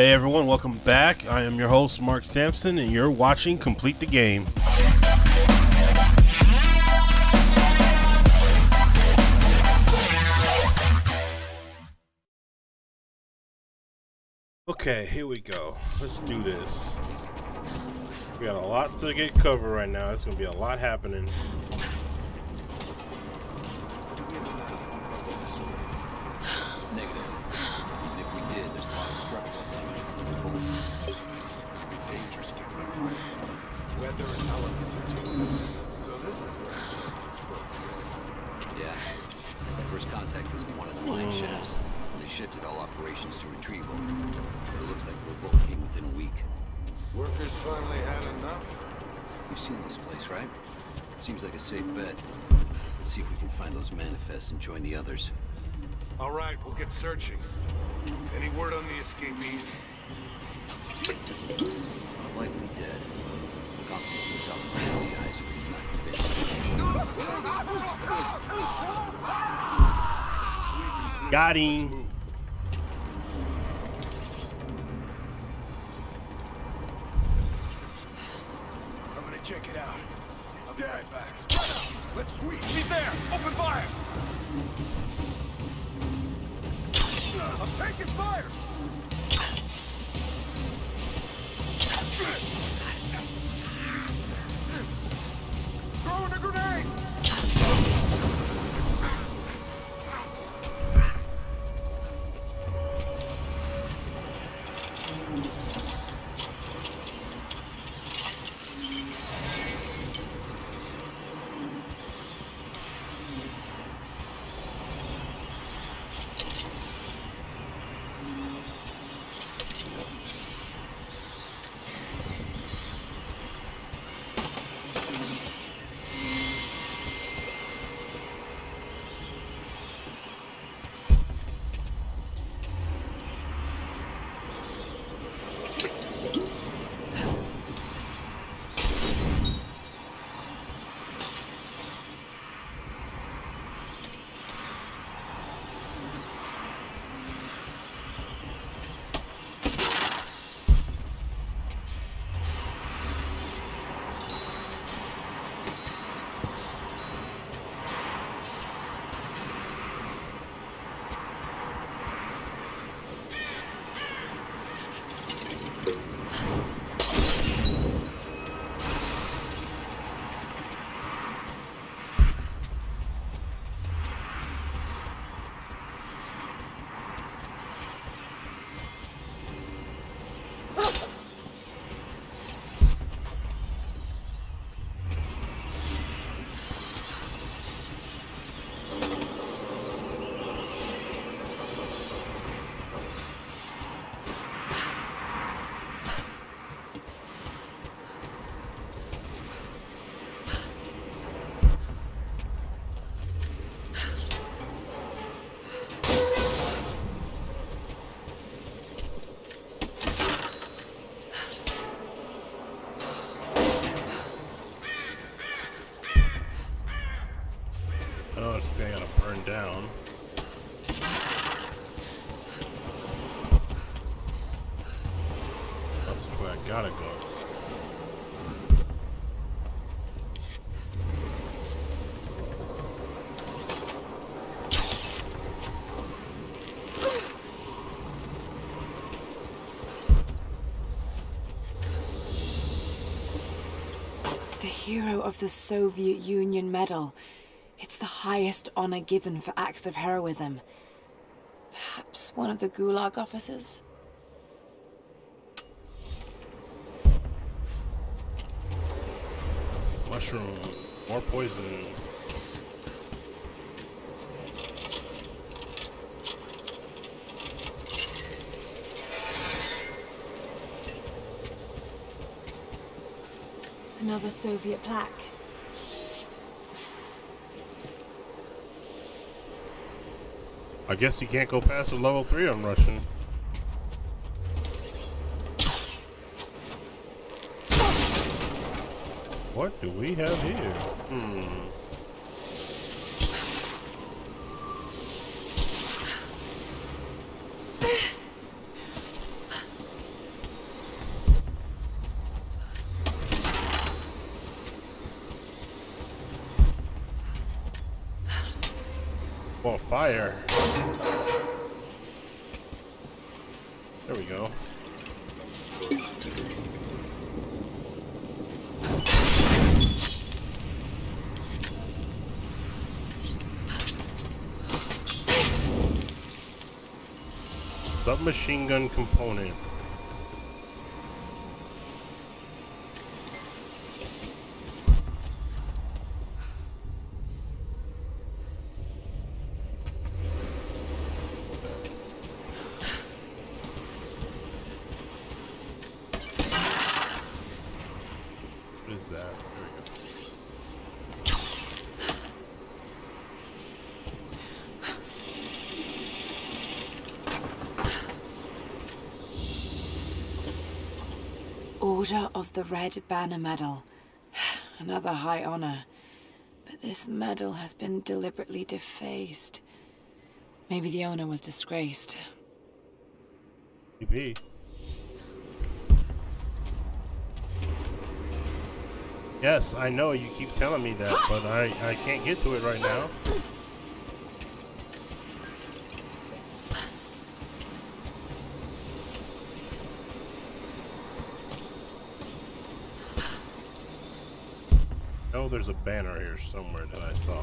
Hey everyone, welcome back. I am your host, Mark Sampson, and you're watching Complete the Game. Okay, here we go. Let's do this. We got a lot to get covered right now. It's gonna be a lot happening. And join the others. All right, we'll get searching. Any word on the escapees? Likely dead. Constance was out in the eyes, but he's not convinced. Got him. I'm gonna check it out. He's dead. Right back. Let's sweep. She's there. Open fire. I'm taking fire! Throwing a grenade! Down. That's where I gotta go. The hero of the Soviet Union medal. It's the highest honor given for acts of heroism. Perhaps one of the Gulag officers? Mushroom. More poison. Another Soviet plaque. I guess you can't go past the level 3 on Russian. What do we have here? ball fire. There we go. Submachine gun component. Order of the Red Banner Medal. Another high honor. But this medal has been deliberately defaced. Maybe the owner was disgraced. Maybe. Yes, I know you keep telling me that, but I can't get to it right now. Oh, there's a banner here somewhere that I saw.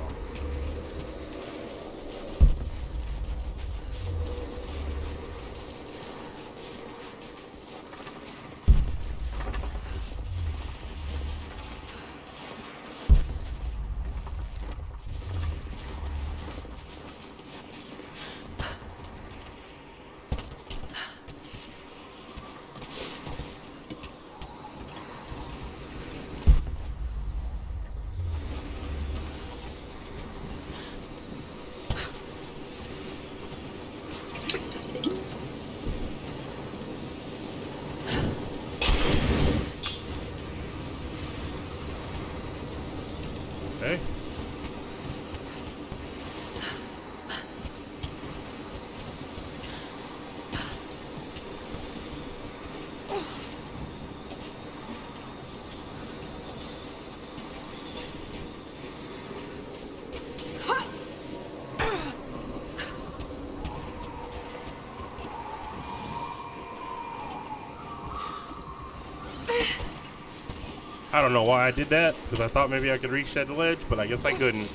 I don't know why I did that, because I thought maybe I could reach that ledge, but I guess I couldn't.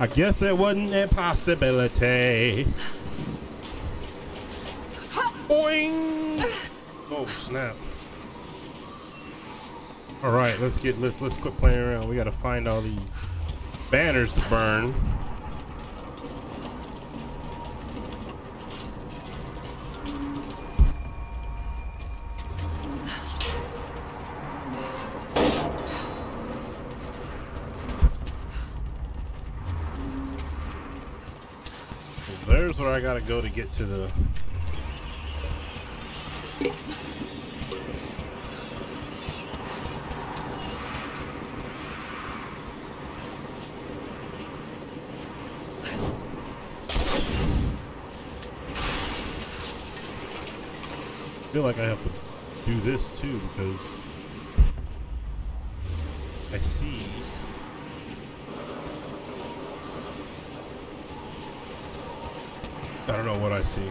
I guess it wasn't a possibility. Boing! Oh, snap. Alright, let's quit playing around. We gotta find all these banners to burn. I gotta go to get to the feel like I have to do this too, because I see I don't know what I see.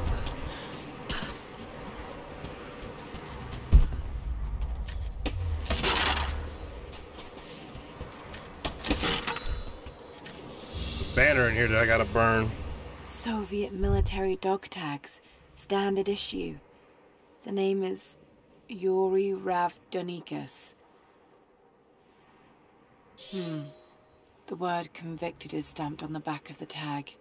The banner in here that I gotta burn. Soviet military dog tags, standard issue. The name is Yuri Ravdonikas. The word convicted is stamped on the back of the tag.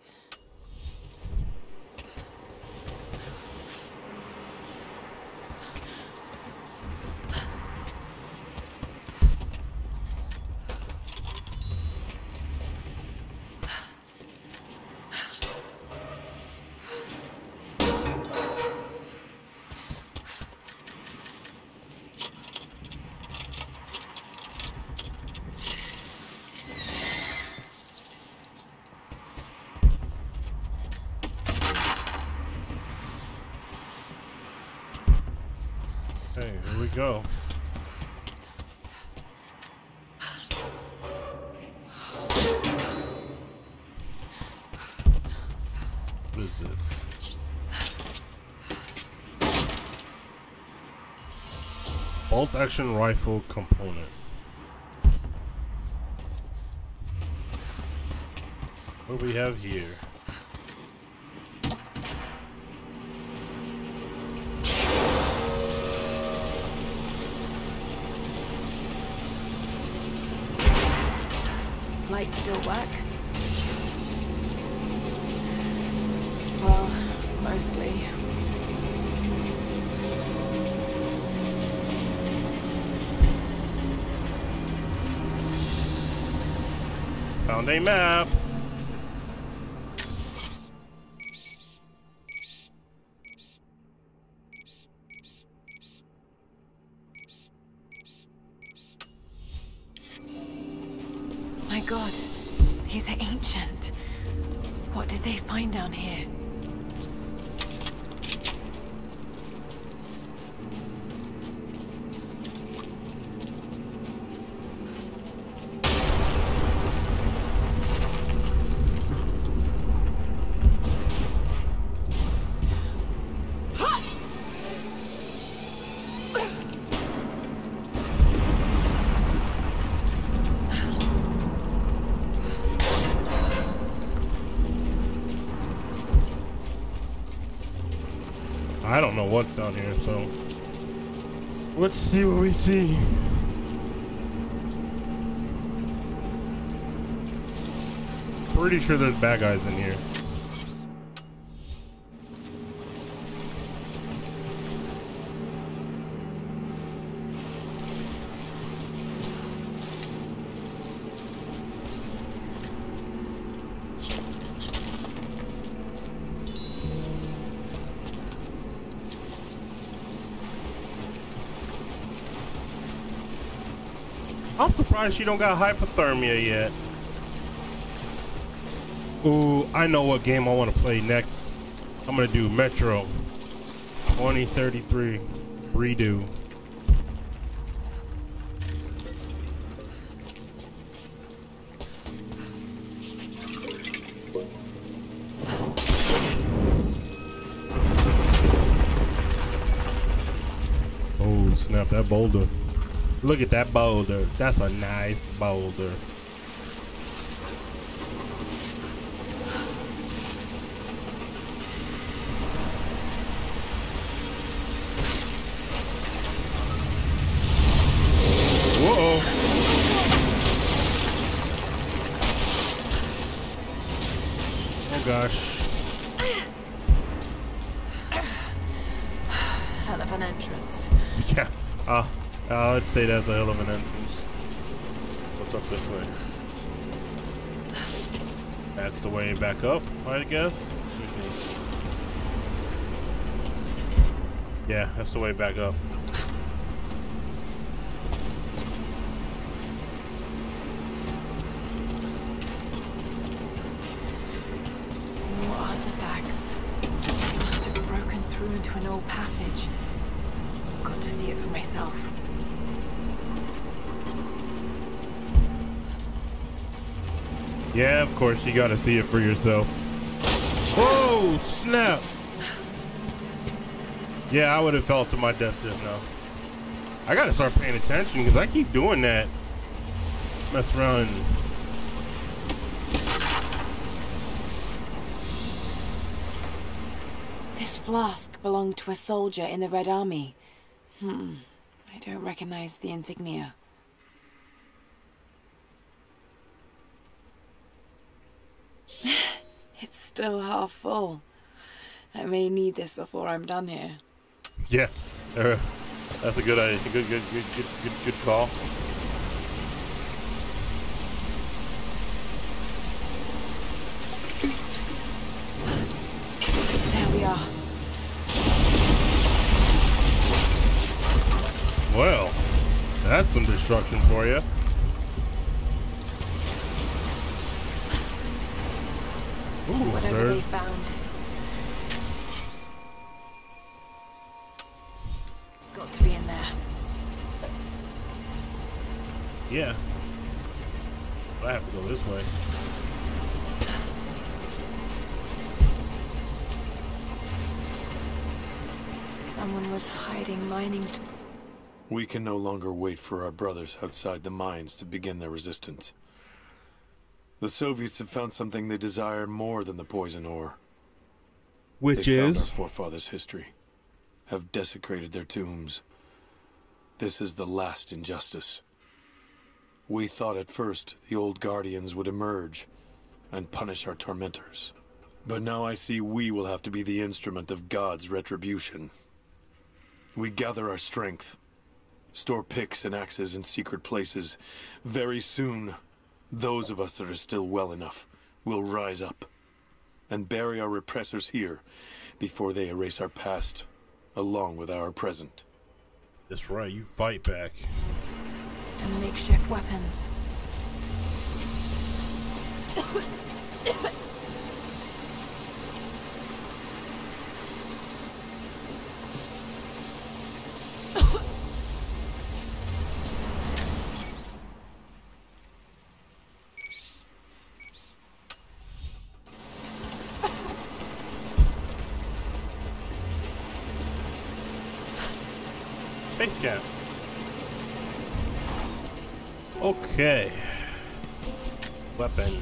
Go. Bolt action rifle component. What do we have here? Might still work. Well, mostly. Found a map. God, these are ancient. What did they find down here? I don't know what's down here, so let's see what we see. Pretty sure there's bad guys in here. I'm surprised she don't got hypothermia yet. Ooh, I know what game I want to play next. I'm gonna do Metro 2033 Redo. Oh snap, that boulder. Look at that boulder. That's a nice boulder. Whoa. Oh gosh. Hell of an entrance. Yeah. I'd say that's a hell of an entrance. What's up this way? That's the way back up, I guess. Yeah, that's the way back up. More artifacts. They must have broken through into an old passage. Got to see it for myself. Yeah, of course, you gotta see it for yourself. Whoa, snap! Yeah, I would have fell to my death just now. I gotta start paying attention because I keep doing that. Mess around and... This flask belonged to a soldier in the Red Army. I don't recognize the insignia. It's still half full. I may need this before I'm done here. Yeah, that's a good idea. Good call. There we are. Well, that's some destruction for you. Ooh, whatever they found. It's got to be in there. Yeah. I have to go this way. Someone was hiding mining We can no longer wait for our brothers outside the mines to begin their resistance. The Soviets have found something they desire more than the poison ore. Which is? They found our forefathers' history, have desecrated their tombs. This is the last injustice. We thought at first the old guardians would emerge and punish our tormentors. But now I see we will have to be the instrument of God's retribution. We gather our strength, store picks and axes in secret places. Very soon, those of us that are still well enough will rise up and bury our repressors here before they erase our past along with our present. That's right, you fight back. And makeshift weapons. Face cap. Okay. Weapon.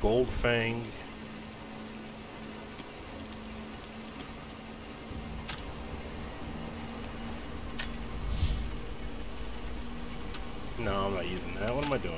Gold Fang. No, I'm not using that. What am I doing?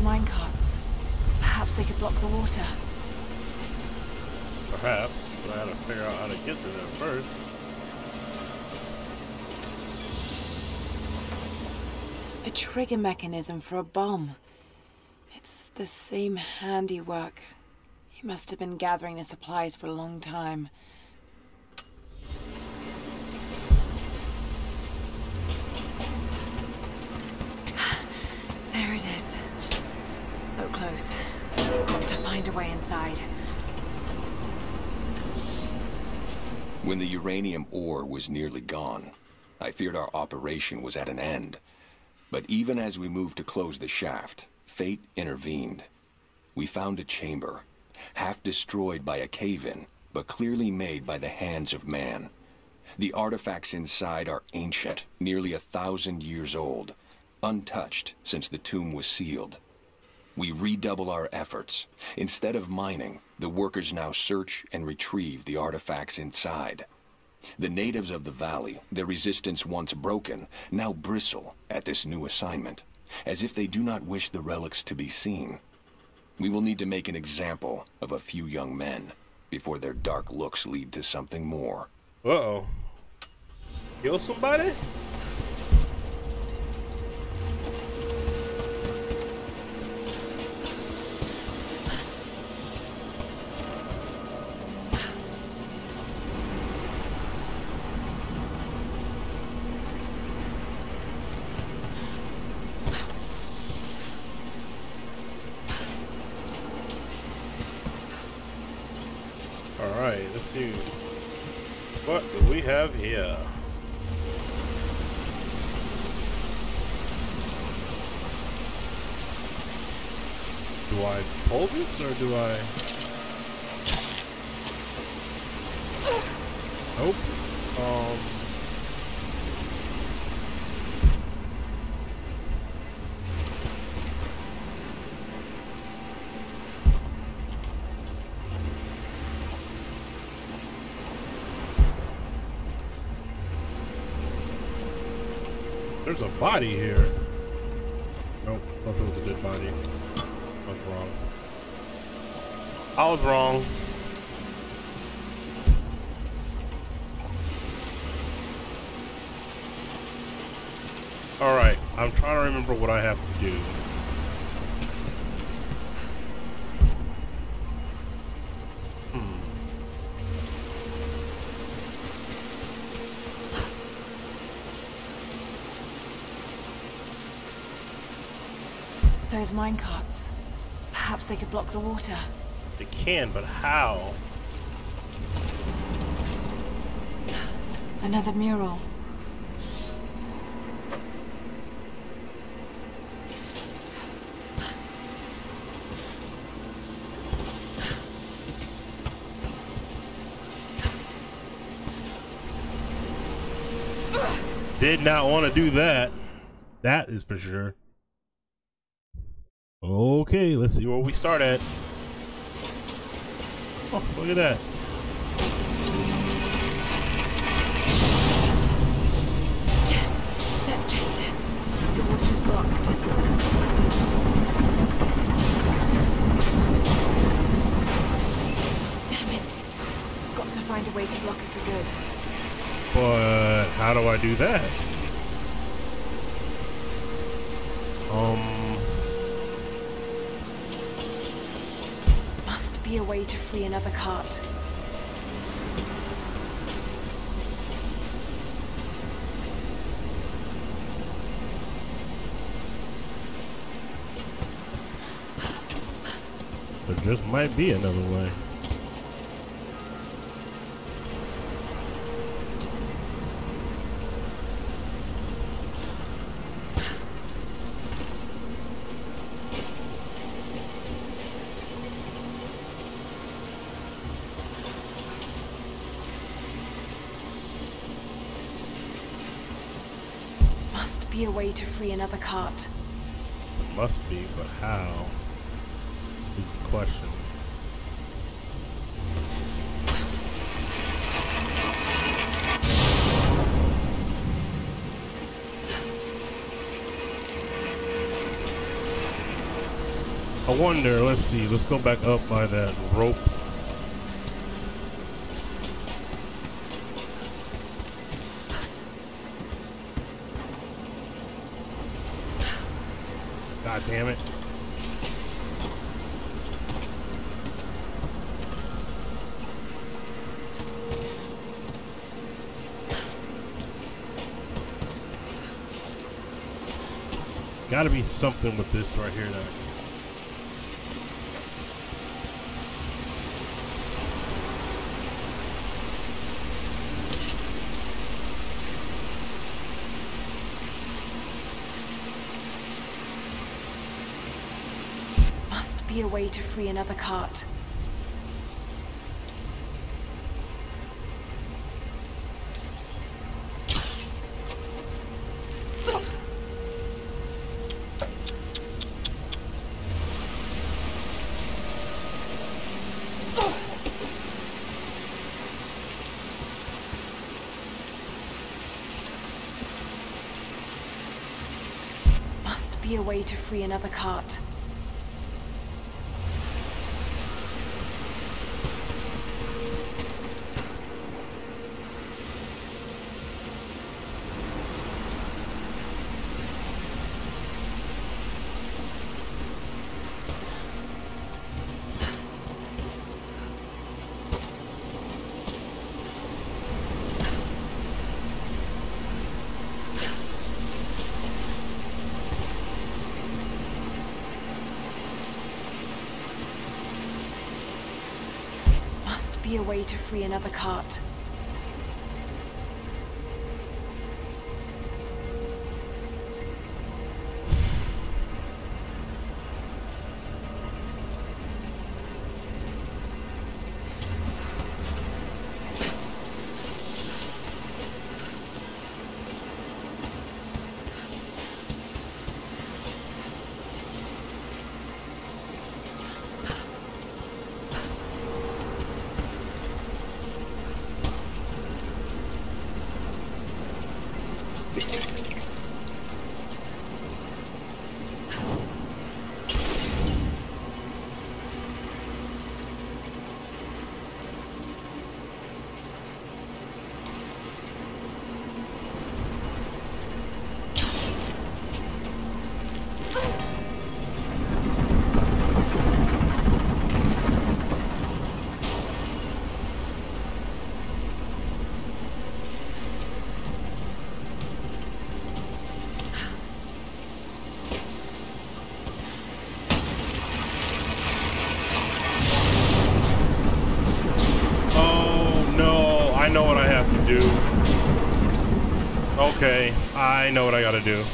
Minecarts. Perhaps they could block the water. Perhaps, but I had to figure out how to get to them first. A trigger mechanism for a bomb. It's the same handiwork. He must have been gathering the supplies for a long time. There it is. So close. Got to find a way inside. When the uranium ore was nearly gone, I feared our operation was at an end. But even as we moved to close the shaft, fate intervened. We found a chamber, half destroyed by a cave-in, but clearly made by the hands of man. The artifacts inside are ancient, nearly 1,000 years old, untouched since the tomb was sealed. We redouble our efforts. Instead of mining, the workers now search and retrieve the artifacts inside. The natives of the valley, their resistance once broken, now bristle at this new assignment, as if they do not wish the relics to be seen. We will need to make an example of a few young men before their dark looks lead to something more. Uh-oh. Kill somebody? Nope. There's a body here. Nope, thought there was a dead body. I was wrong. Alright, I'm trying to remember what I have to do. Those minecarts. Perhaps they could block the water. They can, but how? Another mural. Did not want to do that. That is for sure. Okay, let's see where we start at. Oh, look at that. Yes, that's it. The water's blocked. Damn it. Got to find a way to block it for good. But how do I do that? Must be a way to free another cart. There just might be another way. A way to free another cart. It must be, but how is the question. I wonder, let's see, let's go back up by that rope. God damn it. Gotta be something with this right here now. A way to free another cart. be a way to free another cart. A way to free another cart. Okay, I know what I gotta do.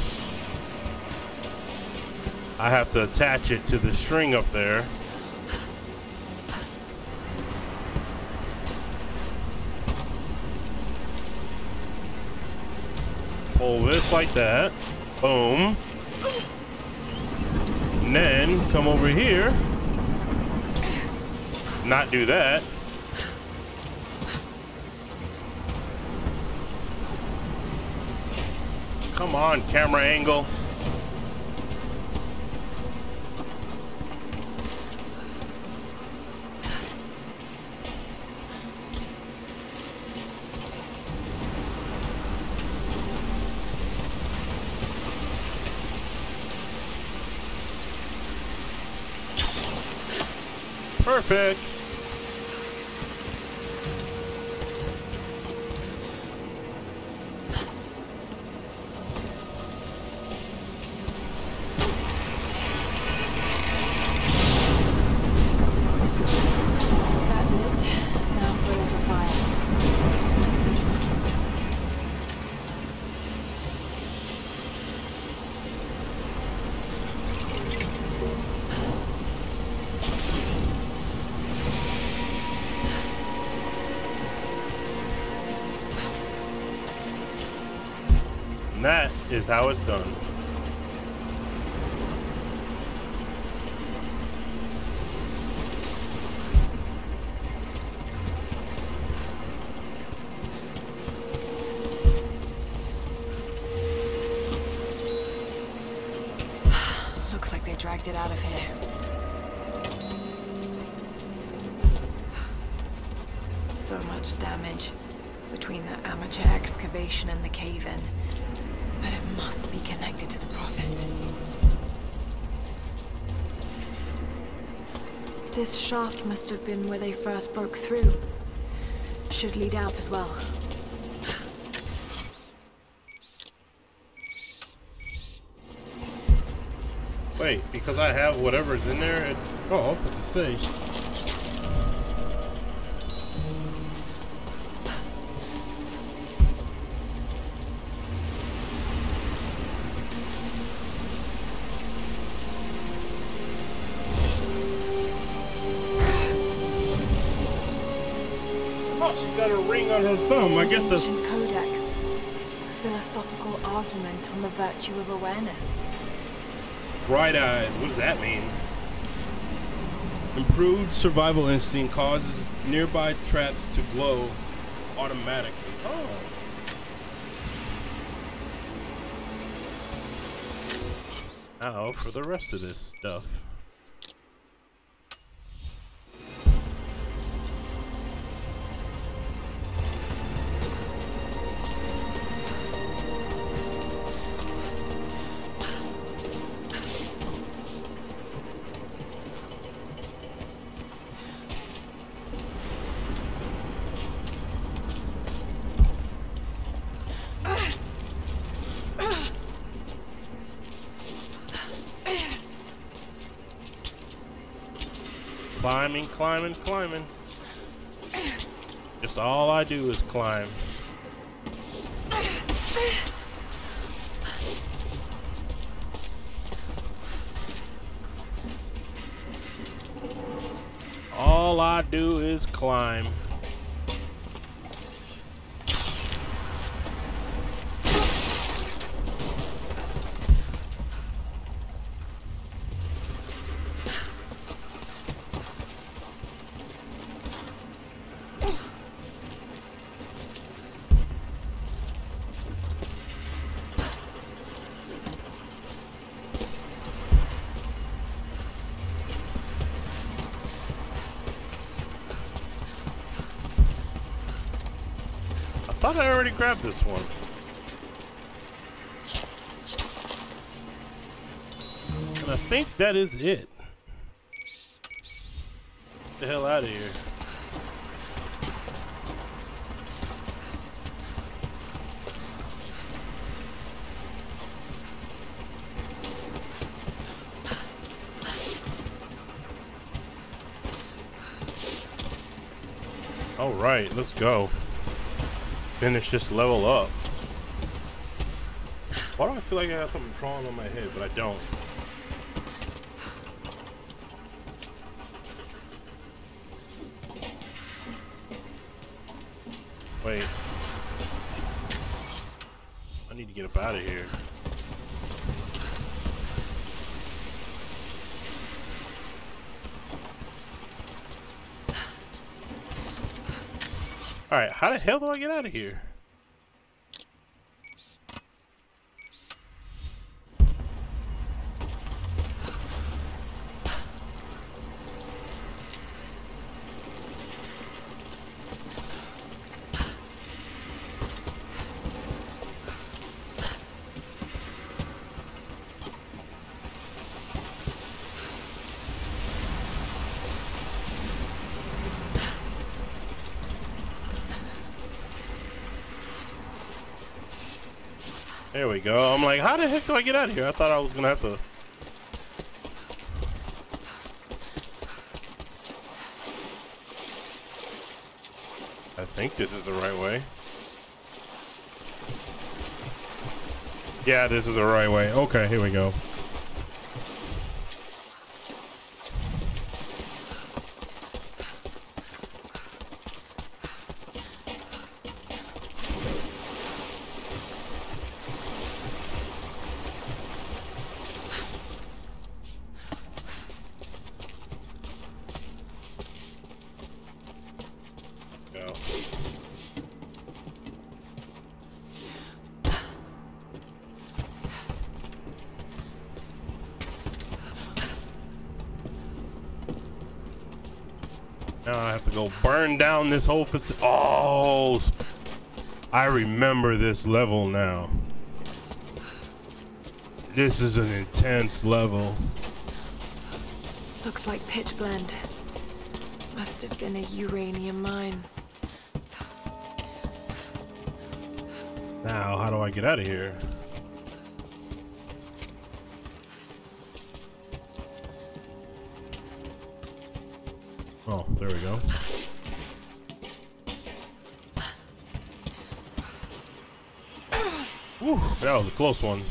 I have to attach it to the string up there. Pull this like that. Boom. And then come over here. Not do that. Come on, camera angle. Perfect. Is how it's done. Looks like they dragged it out of here. So much damage between the amateur excavation and the cave-in. But it must be connected to the Prophet. This shaft must have been where they first broke through. Should lead out as well. Wait, because I have whatever's in there, it... Oh, what to say? I guess that's codex. Philosophical argument on the virtue of awareness. Bright eyes. What does that mean? Improved survival instinct causes nearby traps to glow automatically. Oh. Now for the rest of this stuff. Climbing, climbing, climbing. Just all I do is climb. All I do is climb. I thought I already grabbed this one. And I think that is it. Get the hell out of here. All right, let's go. Finish this level up. Why do I feel like I have something crawling on my head, but I don't? Wait. I need to get up out of here. Alright, how the hell do I get out of here? There we go. I'm like, how the heck do I get out of here? I thought I was gonna have to. I think this is the right way. Yeah, this is the right way. Okay, here we go. Now I have to go burn down this whole facility. Oh, I remember this level now. This is an intense level. Looks like pitch blend. Must have been a uranium mine. Now, how do I get out of here? Oh, there we go. Whew, that was a close one.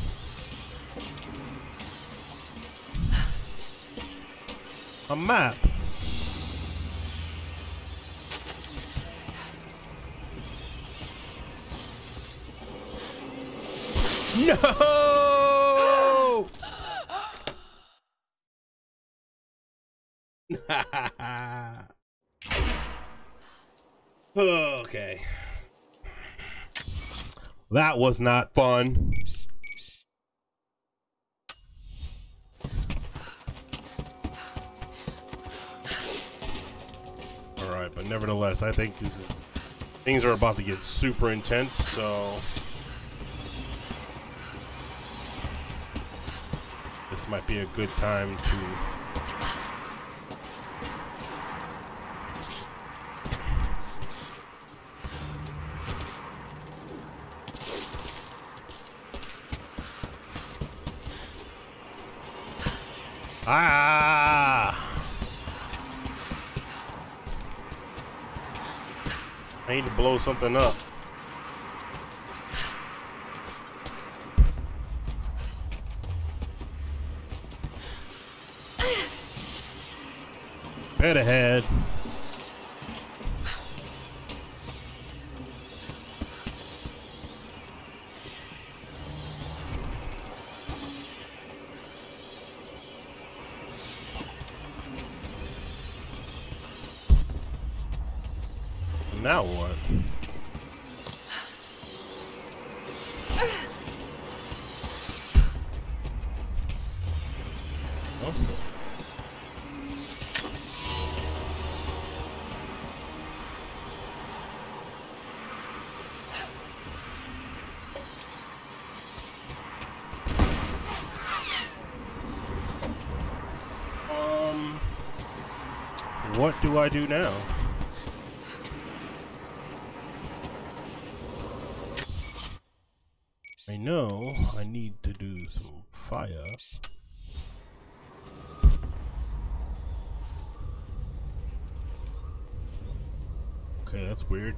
A map. No! Okay. That was not fun. But nevertheless, I think this is, things are about to get super intense, so this might be a good time to... Ah! I need to blow something up. Head ahead. Now what? Oh. What do I do now? I know I need to do some fire. Okay, that's weird.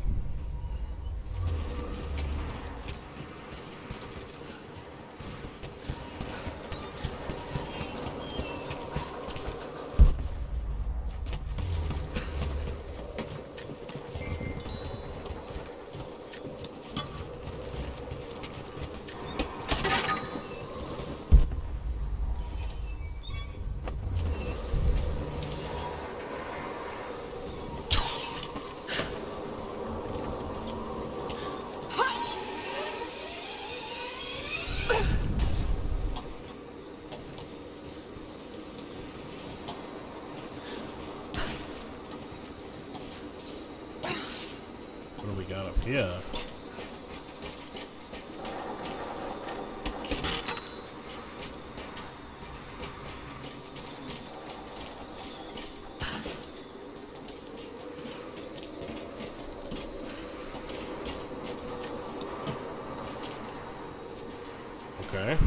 Yeah. Okay.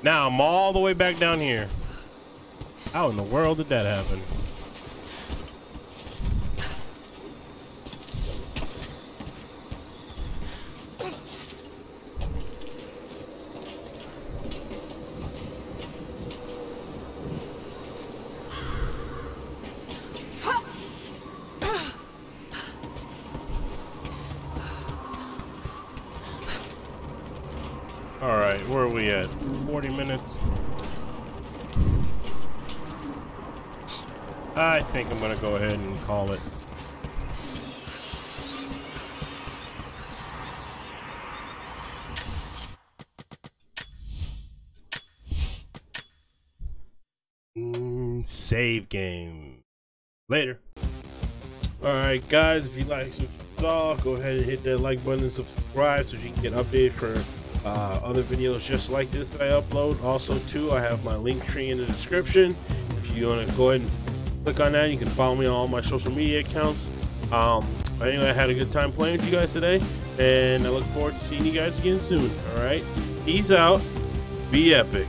Now I'm all the way back down here. How in the world did that happen? All right, where are we at? 40 minutes. I think I'm gonna go ahead and call it. Save game. Later. All right, guys, if you like what you saw, go ahead and hit that like button and subscribe so you can get updated for other videos just like this that I upload. Also too, I have my link tree in the description. If you want to go ahead and click on that, you can follow me on all my social media accounts. Anyway, I had a good time playing with you guys today, and I look forward to seeing you guys again soon. All right, peace out, be epic.